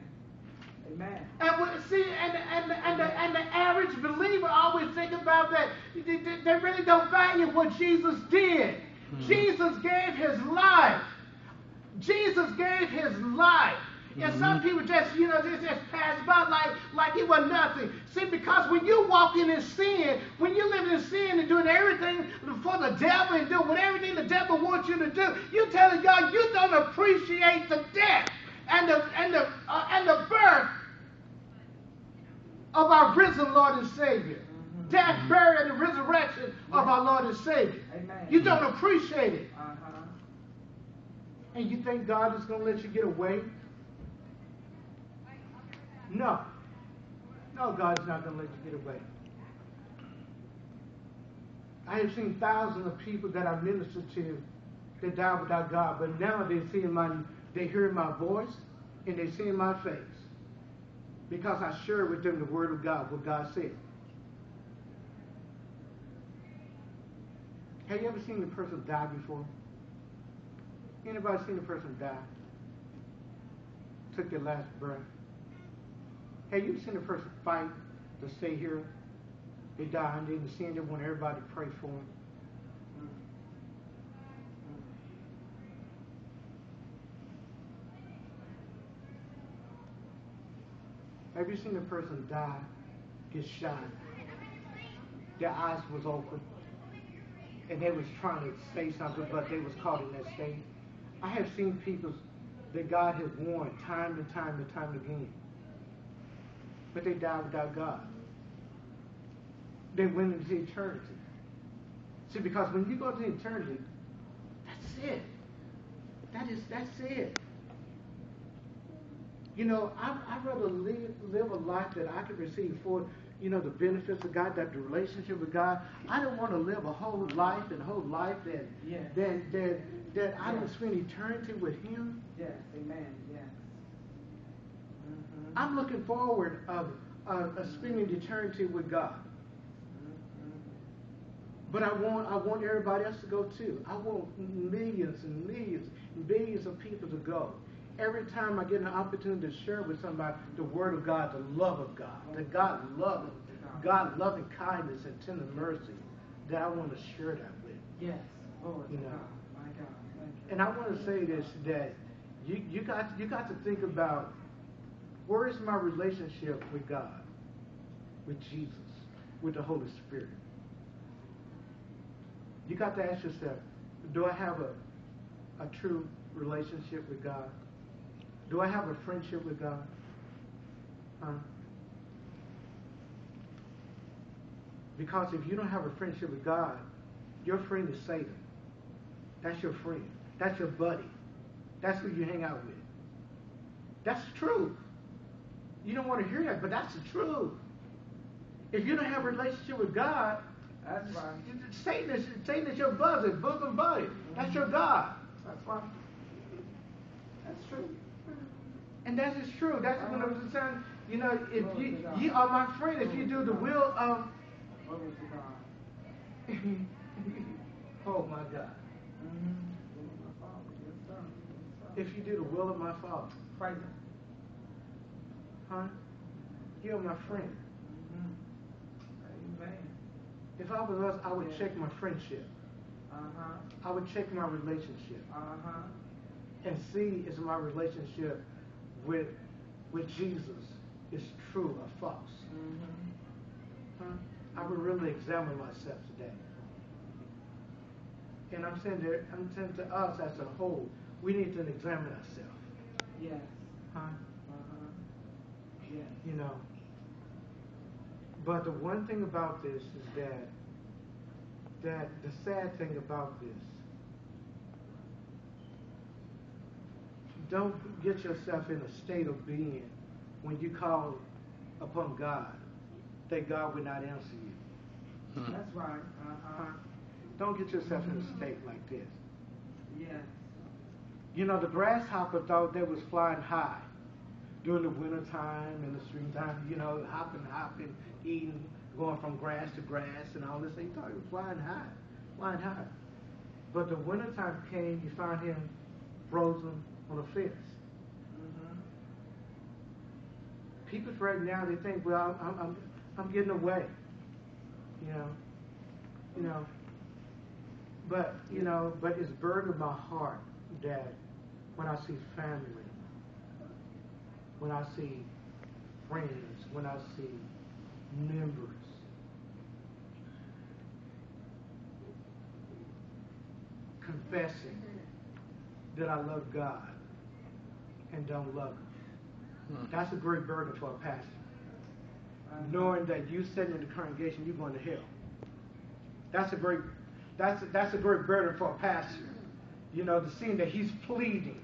Amen. And we, see, and and and the, and the average believer always think about that. They, they really don't value what Jesus did. Hmm. Jesus gave His life. Jesus gave His life. Mm-hmm. And some people just, you know, just, just pass by like, like it was nothing. See, because when you walk in in sin, when you live in sin and doing everything for the devil and doing everything the devil wants you to do, you're telling God you don't appreciate the death and the, and the, uh, and the birth of our risen Lord and Savior. Mm-hmm. Death, burial, and the resurrection yeah. of our Lord and Savior. Amen. You don't appreciate it. Uh-huh. And you think God is going to let you get away? No. No, God's not going to let you get away. I have seen thousands of people that I ministered to that died without God, but now they see my, they hear my voice and they see my face because I share with them the Word of God, what God said. Have you ever seen a person die before? Anybody seen a person die? Took their last breath? Have you seen a person fight to stay here? They die and didn't sin. They want everybody to pray for them. Have you seen a person die, get shot? Their eyes was open. And they was trying to say something, but they was caught in that state. I have seen people that God has warned time and time and time again, but they died without God. They went into eternity. See, because when you go to eternity, that's it. That is, that's it. You know, I, I'd rather live, live a life that I could receive for, you know, the benefits of God, that the relationship with God. I don't want to live a whole life and whole life that, yeah. that, that, that yeah. I don't spend eternity with Him. Yes, amen, yes. Mm-hmm. I'm looking forward of, of, of spending eternity with God. But I want I want everybody else to go too. I want millions and millions and billions of people to go. Every time I get an opportunity to share with somebody the Word of God, the love of God, the God loving, God loving kindness and tender mercy, that I want to share that with. Yes, Lord, you know. My God, my God. Thank you. And I want to say this today. You you got you got to think about, where is my relationship with God, with Jesus, with the Holy Spirit? You got to ask yourself, do I have a, a true relationship with God? Do I have a friendship with God? Huh? Because if you don't have a friendship with God, your friend is Satan. That's your friend. That's your buddy. That's who you hang out with. That's the truth. You don't want to hear that, but that's the truth. If you don't have a relationship with God, that's right. Satan is, Satan is your buzzer, bosom buddy. That's your God. That's right. That's true. And that is true. That's right. When I was saying, you know, if you, you are my friend, if you do the will of. Oh my God. If you do the will of my Father. Right. Huh? You're my friend. Amen. If I was us, I would yeah. check my friendship. Uh-huh. I would check my relationship. Uh-huh. And see, is my relationship with with Jesus is true or false? Mm-hmm. Huh? I would really examine myself today. And I'm saying that I'm saying to us as a whole, we need to examine ourselves. Yes. Huh? Uh-huh. Yes. You know. But the one thing about this is that, that the sad thing about this, don't get yourself in a state of being when you call upon God, that God will not answer you. Hmm. That's right. Uh-huh. Don't get yourself in a state like this. Yes. You know, the grasshopper thought they was flying high during the winter time and the springtime, you know, hopping, hopping, eating, going from grass to grass and all this. He thought he was flying high, flying high. But the winter time came, you find him frozen on a fence. Mm-hmm. People right now, they think, well, I'm, I'm, I'm getting away, you know, you know. But you know, but it's burdened my heart that when I see family, when I see friends, when I see members, confessing that I love God and don't love Him. Hmm. That's a great burden for a pastor. Knowing that you sitting in the congregation, you're going to hell. That's a great, that's a, that's a great burden for a pastor. You know, the scene that he's pleading.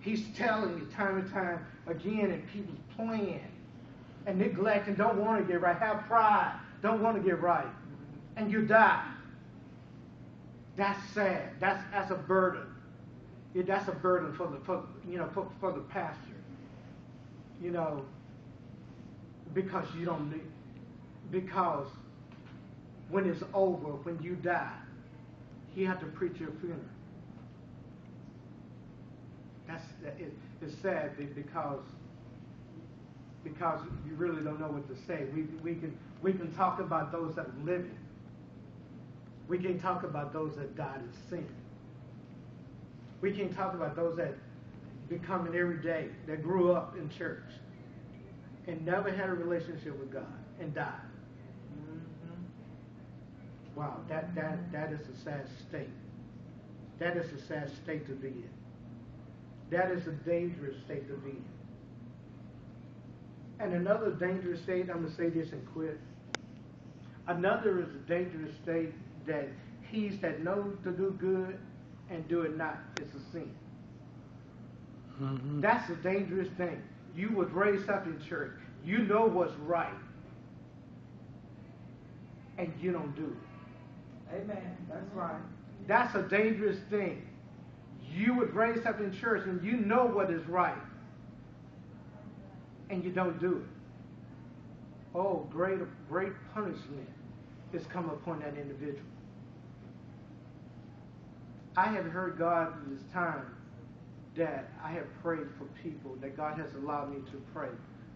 He's telling you time and time again, and people's playing and neglecting, don't want to get right, have pride, don't want to get right, and you die. That's sad. That's that's a burden. Yeah, that's a burden for the for, you know for, for the pastor. You know, because you don't need, because when it's over, when you die, he had to preach your funeral. That's it, it's sad because because you really don't know what to say. We we can we can talk about those that are living. We can talk about those that died in sin. We can talk about those that becoming every day, that grew up in church and never had a relationship with God and died. Mm-hmm. Wow, that that that is a sad state. That is a sad state to be in. That is a dangerous state to be in. And another dangerous state, I'm going to say this and quit. Another is a dangerous state that he that knows to do good and do it not is a sin. Mm-hmm. That's a dangerous thing. You was raised up in church. You know what's right. And you don't do it. Amen. That's right. That's a dangerous thing. You would raise up in church and you know what is right. And you don't do it. Oh, great, great punishment is come upon that individual. I have heard God in this time that I have prayed for people, that God has allowed me to pray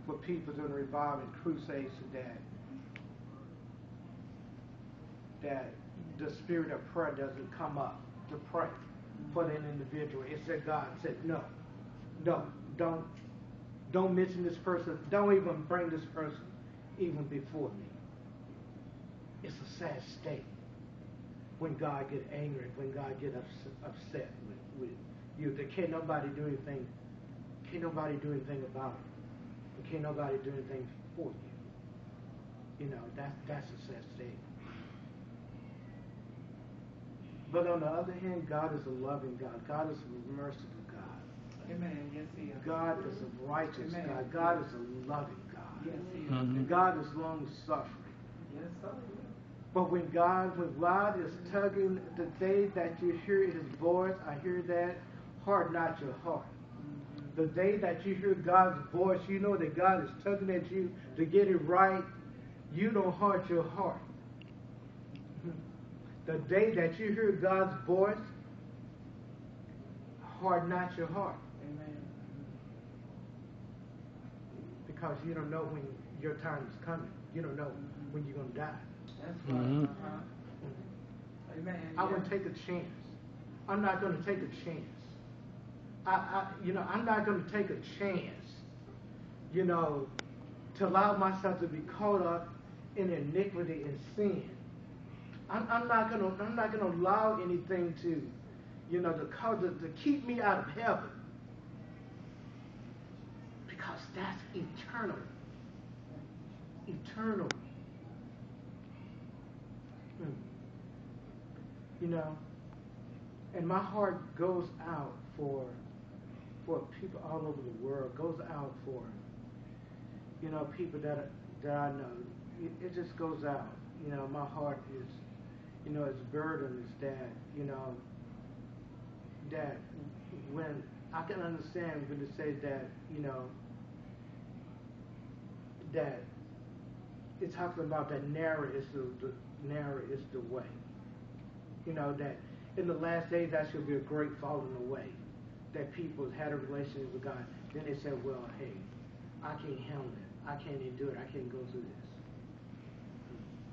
for people during the revival and crusades today. That the spirit of prayer doesn't come up to pray for an individual. It's that God said, no, no, don't. Don't mention this person. Don't even bring this person even before me. It's a sad state when God gets angry, when God gets upset with, with you. There can't nobody do anything. Can't nobody do anything about it. There can't nobody do anything for you. You know, that, that's a sad state. But on the other hand, God is a loving God. God is a merciful God. Amen. Yes, he is. God is a righteous Amen. God. God is a loving God. Yes, he is. Mm-hmm. God is long-suffering. Yes, sir. But when God, when God is tugging, the day that you hear his voice, I hear that, harden not your heart. Mm-hmm. The day that you hear God's voice, you know that God is tugging at you to get it right. You don't harden your heart. The day that you hear God's voice, harden not your heart. Because you don't know when your time is coming. You don't know mm-hmm. when you're going to die. That's right. Mm-hmm. Uh-huh. Amen. I yeah. wouldn't take a chance. I'm not going to take a chance. I, I, you know, I'm not going to take a chance, you know, to allow myself to be caught up in iniquity and sin. I'm, I'm not going to, I'm not going to allow anything to, you know, to, call, to, to keep me out of heaven. Because that's eternal. Eternal. Mm. You know, and my heart goes out for, for people all over the world, goes out for, you know, people that, that I know. It, it just goes out. You know, my heart is, you know, it's burdened, it's that, you know, that when I can understand when they say that, you know, that it's talking about that narrow is the, the narrow is the way. You know, that in the last days that should be a great falling away. That people had a relationship with God. Then they said, well, hey, I can't handle it. I can't even do it. I can't go through this.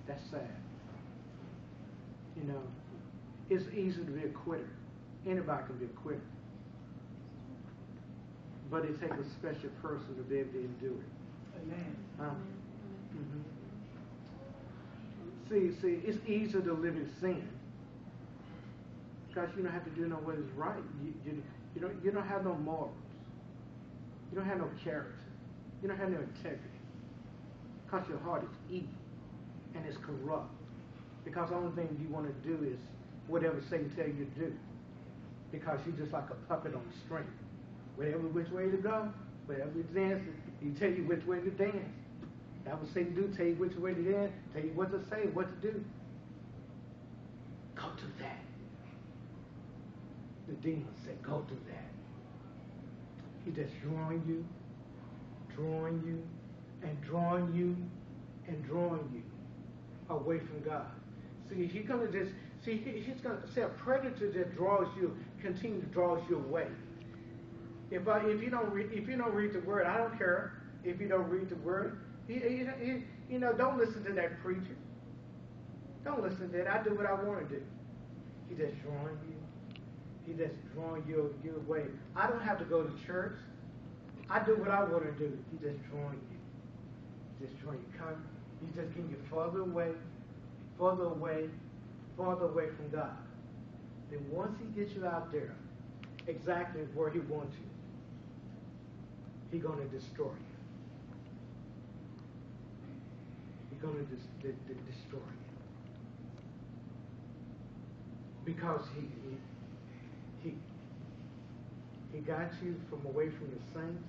That's sad. You know, it's easy to be a quitter. Anybody can be a quitter. But it takes a special person to be able to endure it. Amen. Huh? Mm-hmm. See, see, it's easy to live in sin. Because you don't have to do no what is right. You, you, you, don't, you don't have no morals. You don't have no character. You don't have no integrity. Because your heart is evil. And it's corrupt. Because the only thing you want to do is whatever Satan tells you to do. Because you're just like a puppet on a string. Whatever which way to go, whatever you dance, he tell you which way to dance. That what Satan do, tell you which way to dance, tell you what to say, what to do. Go to that. The demon said, go to that. He just drawing you, drawing you, and drawing you, and drawing you away from God. See, he's gonna just see he, he's gonna say a predator that draws you, continue to draws you away. If I, if you don't read, if you don't read the word, I don't care. If you don't read the word, he, he, he, you know, don't listen to that preacher. Don't listen to that. I do what I want to do. He just drawing you. He just drawing you you away. I don't have to go to church. I do what I want to do. He just drawing you. He just drawing you. Come. He's just getting you further away, further away, further away from God. Then once he gets you out there, exactly where he wants you, He's going to destroy you. He's going to dis- d- d- destroy you. Because he, he, he, he got you from away from the saints.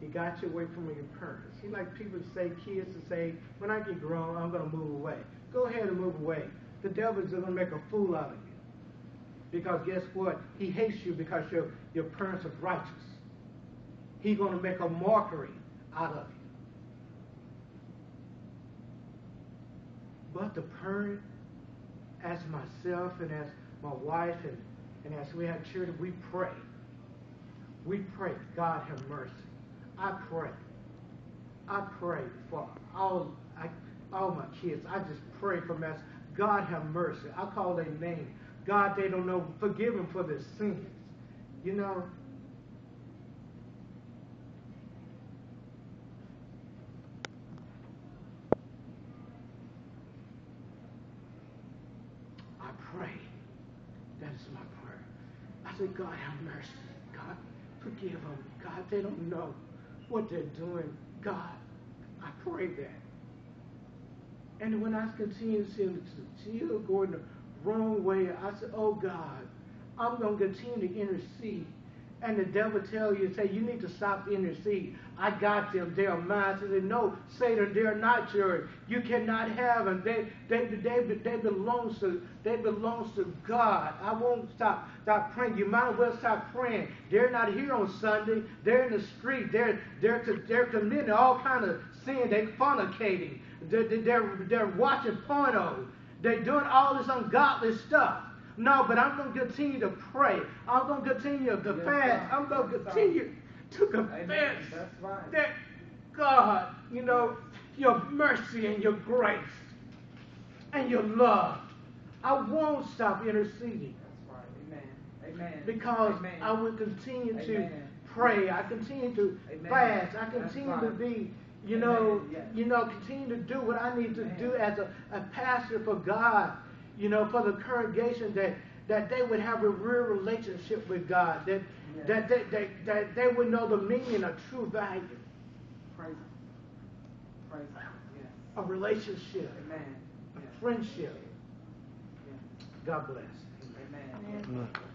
He got you away from your parents. He like people to say, kids to say, when I get grown, I'm going to move away. Go ahead and move away. The devil's going to make a fool out of you. Because guess what? He hates you because your, your parents are righteous. He's going to make a mockery out of you. But the parent, as myself and as my wife and, and as we have children, we pray. We pray, God have mercy. I pray. I pray for all, I, all my kids. I just pray for them as God have mercy. I call their name. God, they don't know, forgive them for their sins. You know, I pray. That is my prayer. I say, God, have mercy. God, forgive them. God, they don't know what they're doing. God, I pray that. And when I continue to see them still going the wrong way, I said, oh God, I'm going to continue to intercede. And the devil tell you, say, you need to stop intercede. I got them, they are mine. I said, no, Satan, they're not yours. You cannot have them. They, they, they, they, belongs to, they belongs to God. I won't stop, stop praying. You might as well stop praying. They're not here on Sunday. They're in the street. They're, they're, they're committing all kind of sin. They're fornicating. They're, they're, they're watching porno. They're doing all this ungodly stuff. No, but I'm going to continue to pray. I'm going to continue to fast. I'm going to continue to confess that, God, you know, your mercy and your grace and your love. I won't stop interceding. That's right. Amen. Amen. Because Amen. I will continue to Amen. Pray. I continue to Amen. Fast. I continue That's to be... You know, yes. you know, continue to do what I need to Amen. Do as a, a pastor for God, you know, for the congregation, that, that they would have a real relationship with God, that yes. that, they, that, that they would know the meaning of true value. Praise Him. Praise Him. Yes. A relationship. Amen. A yes. friendship. Yes. God bless. Amen. Amen. Amen.